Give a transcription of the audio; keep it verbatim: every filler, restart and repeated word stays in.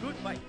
Good fight.